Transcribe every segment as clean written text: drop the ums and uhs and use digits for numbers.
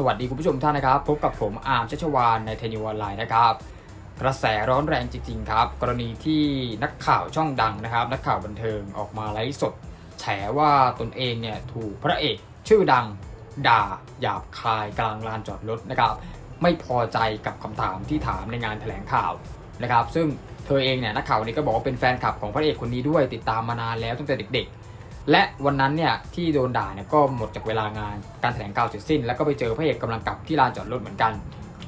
สวัสดีคุณผู้ชมท่านนะครับพบกับผมอาร์มชัชวาลในเทนิวออนไลน์นะครับกระแสร้อนแรงจริงๆครับกรณีที่นักข่าวช่องดังนะครับนักข่าวบันเทิงออกมาไลฟ์สดแฉว่าตนเองเนี่ยถูกพระเอกชื่อดังด่าหยาบคายกลางลานจอดรถนะครับไม่พอใจกับคำถามที่ถามในงานแถลงข่าวนะครับซึ่งเธอเองเนี่ยนักข่าวนี้ก็บอกว่าเป็นแฟนคลับของพระเอกคนนี้ด้วยติดตามมานานแล้วตั้งแต่เด็กๆและวันนั้นเนี่ยที่โดนด่าเนี่ยก็หมดจากเวลางานการแถลงข่าวเสร็จสิ้นแล้วก็ไปเจอพระเอกกำลังกลับที่ลานจอดรถเหมือนกัน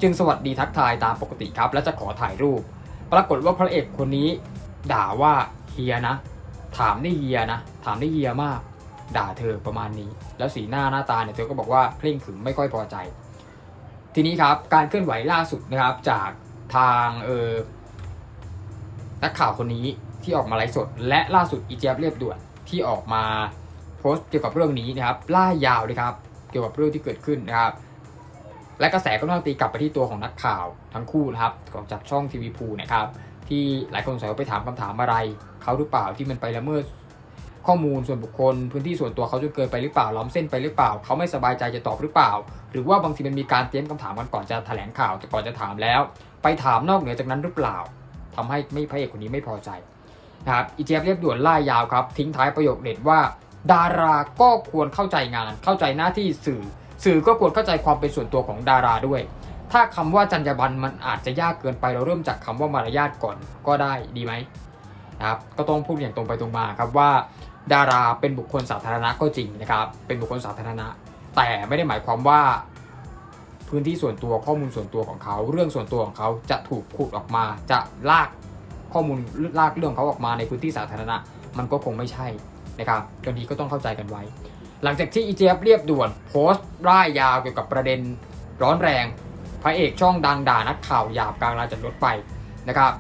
จึงสวัสดีทักทายตามปกติครับและจะขอถ่ายรูปปรากฏว่าพระเอกคนนี้ด่าว่าเฮียนะถามได้เฮียนะถามได้เฮียมากด่าเธอประมาณนี้แล้วสีหน้าตาเนี่ยเธอก็บอกว่าเคร่งขรึมไม่ค่อยพอใจทีนี้ครับการเคลื่อนไหวล่าสุดนะครับจากทางนักข่าวคนนี้ที่ออกมาไลฟ์สดและล่าสุดอีเจี๊ยบเรียบด่วนที่ออกมาโพสต์เกี่ยวกับเรื่องนี้นะครับล่ายาวเลยครับเกี่ยวกับเรื่องที่เกิดขึ้นนะครับและกระแสก็ต้องตีกลับไปที่ตัวของนักข่าวทั้งคู่นะครับของจากช่องทีวีภูนะครับที่หลายคนสงสัยว่าไปถามคำถามอะไรเขาหรือเปล่าที่มันไปละเมิดข้อมูลส่วนบุคคลพื้นที่ส่วนตัวเขาจนเกินไปหรือเปล่าล้อมเส้นไปหรือเปล่าเขาไม่สบายใจจะตอบหรือเปล่าหรือว่าบางทีมันมีการเตรียมคำถามกันก่อนจะแถลงข่าวแต่ก่อนจะถามแล้วไปถามนอกเหนือจากนั้นหรือเปล่าทำให้ไม่พระเอกคนนี้ไม่พอใจนะครับอีเจี๊ยบเรียบด่วนล่ายาวครับทิ้งท้ายประโยคเด็ดว่าดาราก็ควรเข้าใจงานเข้าใจหน้าที่สื่อก็ควรเข้าใจความเป็นส่วนตัวของดาราด้วยถ้าคำว่าจรรยาบรรณมันอาจจะยากเกินไปเราเริ่มจากคำว่ามารยาทก่อนก็ได้ดีไหมนะครับก็ต้องพูดอย่างตรงไปตรงมาครับว่าดาราเป็นบุคคลสาธารณะก็จริงนะครับเป็นบุคคลสาธารณะแต่ไม่ได้หมายความว่าพื้นที่ส่วนตัวข้อมูลส่วนตัวของเขาเรื่องส่วนตัวของเขาจะถูกขุดออกมาจะลากข้อมูลลากเรื่องเขาออกมาในพื้นที่สาธารณะมันก็คงไม่ใช่นะครับตรงนี้ก็ต้องเข้าใจกันไว้หลังจากที่อีเจี๊ยบเรียบด่วนโพสต์ร่ายยาวเกี่ยวกับประเด็นร้อนแรงพระเอกช่องดังด่านักข่าวหยาบกลางลานจอดรถไปนะครับ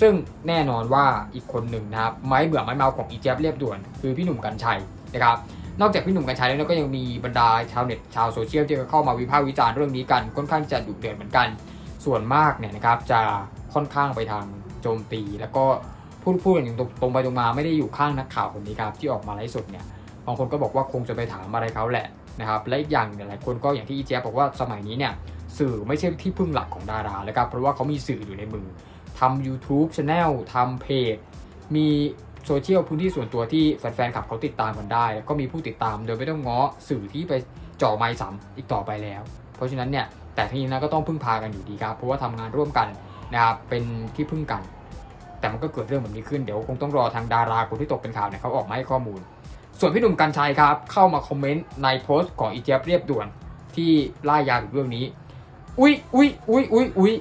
ซึ่งแน่นอนว่าอีกคนหนึ่งนะครับไม้เบื่อไม้เมาของอีเจี๊ยบเรียบด่วนคือพี่หนุ่มกรรชัยนะครับนอกจากพี่หนุ่มกรรชัยแล้วก็ยังมีบรรดาชาวเน็ตชาวโซเชียลที่เข้ามาวิพากษ์วิจารณ์เรื่องนี้กันค่อนข้างจะดุเดือดเหมือนกันส่วนมากเนี่ยนะครับจะค่อนข้างไปทางโจมตีแล้วก็พูดอย่างตรงไปตรงมาไม่ได้อยู่ข้างนักข่าวคนนี้ครับที่ออกมาไลฟ์สดเนี่ยบางคนก็บอกว่าคงจะไปถามอะไรเขาแหละนะครับและอีกอย่างหลายคนก็อย่างที่อีเจี๊ยบบอกว่าสมัยนี้เนี่ยสื่อไม่ใช่ที่พึ่งหลักของดาราแล้วครับเพราะว่าเขามีสื่ออยู่ในมือทำ YouTube Channel ทำเพจมีโซเชียลพื้นที่ส่วนตัวที่แฟนๆขับเขาติดตามกันได้ก็มีผู้ติดตามโดยไม่ต้องง้อสื่อที่ไปจ่อไมค์ซ้ำอีกต่อไปแล้วเพราะฉะนั้นเนี่ยแต่ทีนี้นะก็ต้องพึ่งพากันอยู่ดีครับเพราะว่าทำงานร่วมกันนะครับเป็นที่พึ่งกันแต่มันก็เกิดเรื่องแบบนี้ขึ้นเดี๋ยวคงต้องรอทางดาราคนที่ตกเป็นข่าวเนี่ยเขาออกมาให้ข้อมูลส่วนพี่หนุ่มกรรชัยครับเข้ามาคอมเมนต์ในโพสต์ของอีเจี๊ยบเรียบด่วนที่ล่ายาวถึงเรื่องนี้อุ๊ย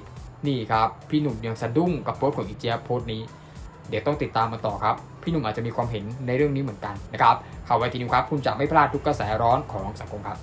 นี่ครับพี่หนุ่มยังสะดุ้งกับโพสต์ของอีเจี๊ยบโพสต์นี้เดี๋ยวต้องติดตามมาต่อครับพี่หนุ่มอาจจะมีความเห็นในเรื่องนี้เหมือนกันนะครับข่าวไวทีนิวครับคุณจะไม่พลาดทุกกระแสร้อนของสังคมครับ